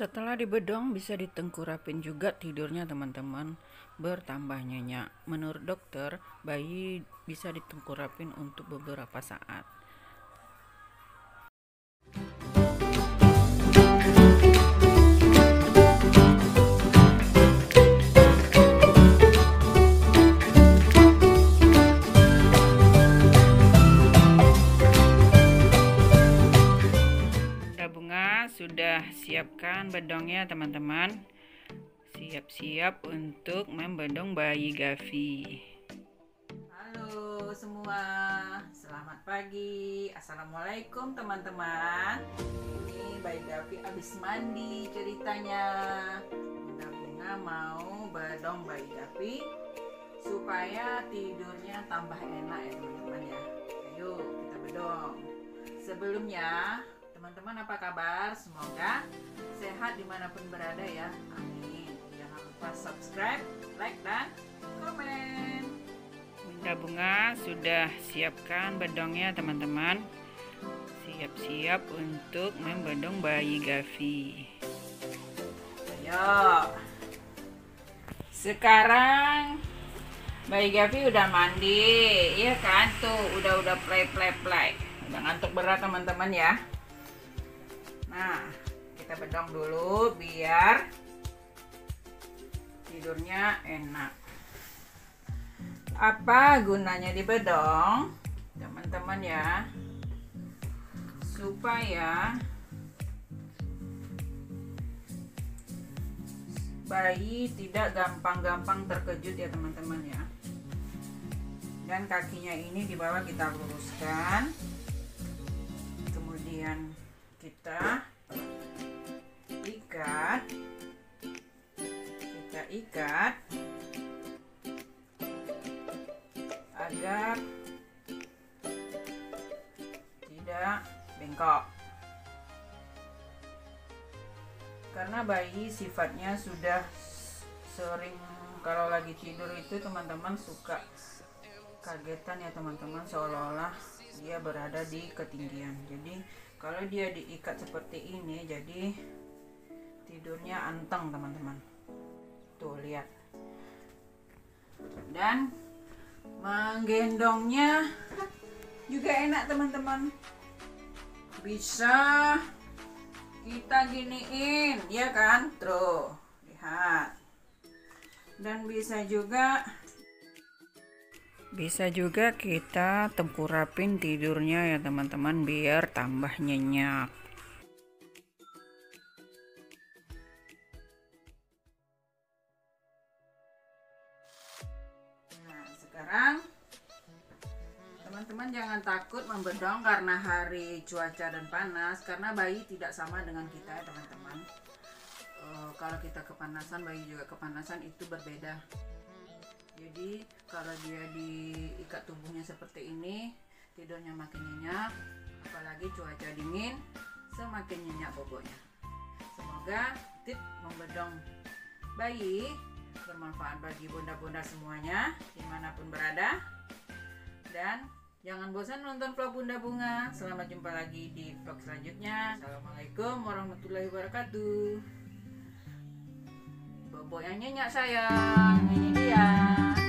Setelah dibedong bisa ditengkurapin juga tidurnya teman-teman, bertambah nyenyak. Menurut dokter, bayi bisa ditengkurapin untuk beberapa saat. Sudah siapkan bedongnya teman-teman, siap-siap untuk membedong bayi Gaffi. Halo semua, selamat pagi, assalamualaikum teman-teman. Ini bayi Gaffi habis mandi ceritanya. Bunda mau bedong bayi Gaffi supaya tidurnya tambah enak ya teman-teman ya. Ayo kita bedong. Sebelumnya teman-teman apa kabar? Semoga sehat dimanapun berada ya. Amin. Jangan lupa subscribe, like, dan komen. Bunda Bunga sudah siapkan bedongnya teman-teman. Siap-siap untuk membedong bayi Gaffi. Ayo. Sekarang bayi Gaffi udah mandi. Iya kan? Tuh udah play. Udah ngantuk berat teman-teman ya. Nah, kita bedong dulu biar tidurnya enak. Apa gunanya dibedong, teman-teman ya? Supaya bayi tidak gampang-gampang terkejut ya teman-teman ya. Dan kakinya ini di bawah kita luruskan. Kemudian kita ikat agar tidak bengkok, karena bayi sifatnya sudah sering kalau lagi tidur itu teman-teman suka kagetan ya teman-teman, seolah-olah dia berada di ketinggian. Jadi kalau dia diikat seperti ini, jadi tidurnya anteng teman-teman. Tuh lihat. Dan menggendongnya juga enak teman-teman. Bisa kita giniin, ya kan? Tuh, lihat. Dan bisa juga kita tengkurapin tidurnya ya teman-teman, biar tambah nyenyak. Nah, sekarang teman-teman jangan takut membedong karena hari cuaca dan panas, karena bayi tidak sama dengan kita ya teman-teman. Kalau kita kepanasan, bayi juga kepanasan, itu berbeda. Jadi kalau dia diikat tubuhnya seperti ini, tidurnya makin nyenyak, apalagi cuaca dingin, semakin nyenyak boboknya. Semoga tips membedong bayi bermanfaat bagi bunda-bunda semuanya, dimanapun berada. Dan jangan bosan nonton vlog Bunda Bunga. Selamat jumpa lagi di vlog selanjutnya. Assalamualaikum warahmatullahi wabarakatuh. Boboknya nyenyak sayang, ini dia.